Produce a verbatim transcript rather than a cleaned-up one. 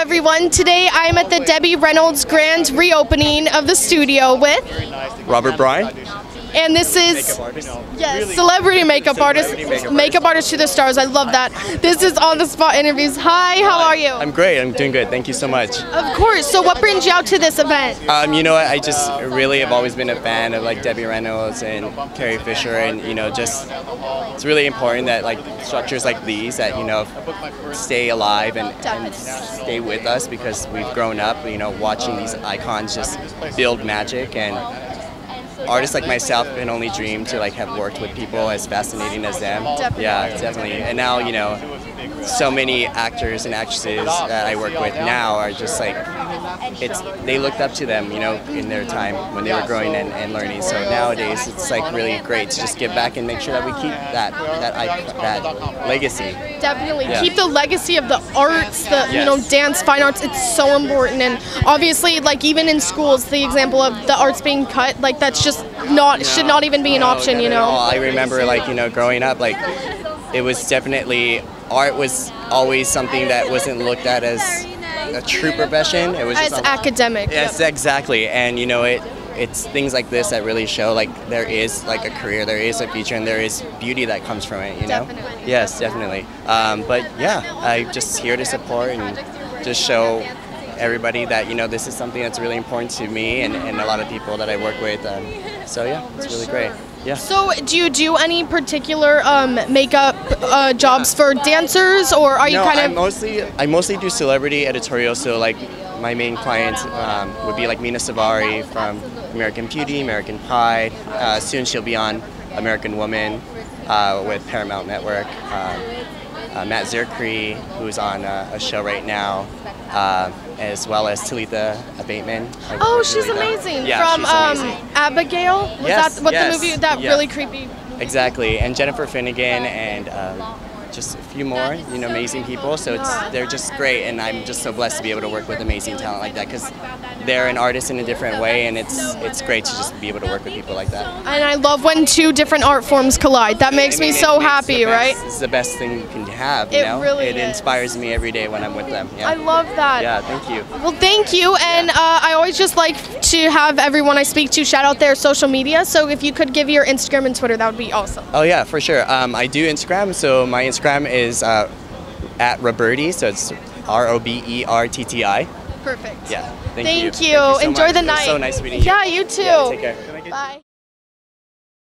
everyone. Today I'm at the Debbie Reynolds grand reopening of the studio with Robert Bryan. And this is yes, celebrity makeup artist, makeup artist to the stars. I love that. This is on the spot interviews. Hi, how are you? I'm great. I'm doing good. Thank you so much. Of course. So, what brings you out to this event? Um, you know what? I just really have always been a fan of like Debbie Reynolds and Carrie Fisher, and you know, just it's really important that like structures like these that you know stay alive and, and stay with us because we've grown up, you know, watching these icons just build magic and. Artists like myself can only dream to like have worked with people as fascinating as them. Definitely. Yeah, definitely. And now, you know, so many actors and actresses that I work with now are just like, it's they looked up to them, you know, in their time when they were growing and, and learning. So nowadays, it's like really great to just give back and make sure that we keep that that that legacy. Definitely, yeah. Keep the legacy of the arts, the yes. you know, dance, fine arts. It's so important, and obviously, like even in schools, the example of the arts being cut, like that's just not no. should not even be an no, option, no, you know. No. I remember, like you know, growing up, like it was definitely art was always something that wasn't looked at as a true profession. It was just as academic. Yes, yep. Exactly. And you know, it it's things like this that really show like there is like a career, there is a future, and there is beauty that comes from it. You know. Definitely. Yes, definitely. Um, but yeah, I'm just here to support and just show everybody that you know this is something that's really important to me and, and a lot of people that I work with. Um, so yeah, it's really great. Yeah. So, do you do any particular um, makeup uh, jobs for dancers, or are you no, kind of? I mostly I mostly do celebrity editorial. So, like my main clients um, would be like Mena Suvari from American Beauty, American Pie. Uh, soon she'll be on American Woman uh, with Paramount Network. Uh, uh, Matt Zirkey, who's on a, a show right now. Uh, as well as Talitha Abateman. Oh, she's amazing. Yeah, From she's um, amazing. Abigail? Was yes, that what yes, the movie, that yes. really creepy movie? Exactly, and Jennifer Finnegan and um, just a few more, you know, amazing people. So it's they're just great, and I'm just so blessed to be able to work with amazing talent like that because they're an artist in a different way, and it's it's great to just be able to work with people like that. And I love when two different art forms collide. That makes I mean, me so makes happy, best, right? It's the best thing you can have. You it know? really It is. inspires me every day when I'm with them. Yeah. I love that. Yeah, thank you. Well, thank you, and yeah. uh, I always just like to have everyone I speak to shout out their social media. So if you could give your Instagram and Twitter, that would be awesome. Oh yeah, for sure. Um, I do Instagram, so my Instagram Instagram is uh, at Roberti, so it's R O B E R T T I. Perfect. Yeah. Thank, thank you. you. Thank you so Enjoy much. the night. It was so nice meeting you. Yeah, you too. Yeah, take care. Bye.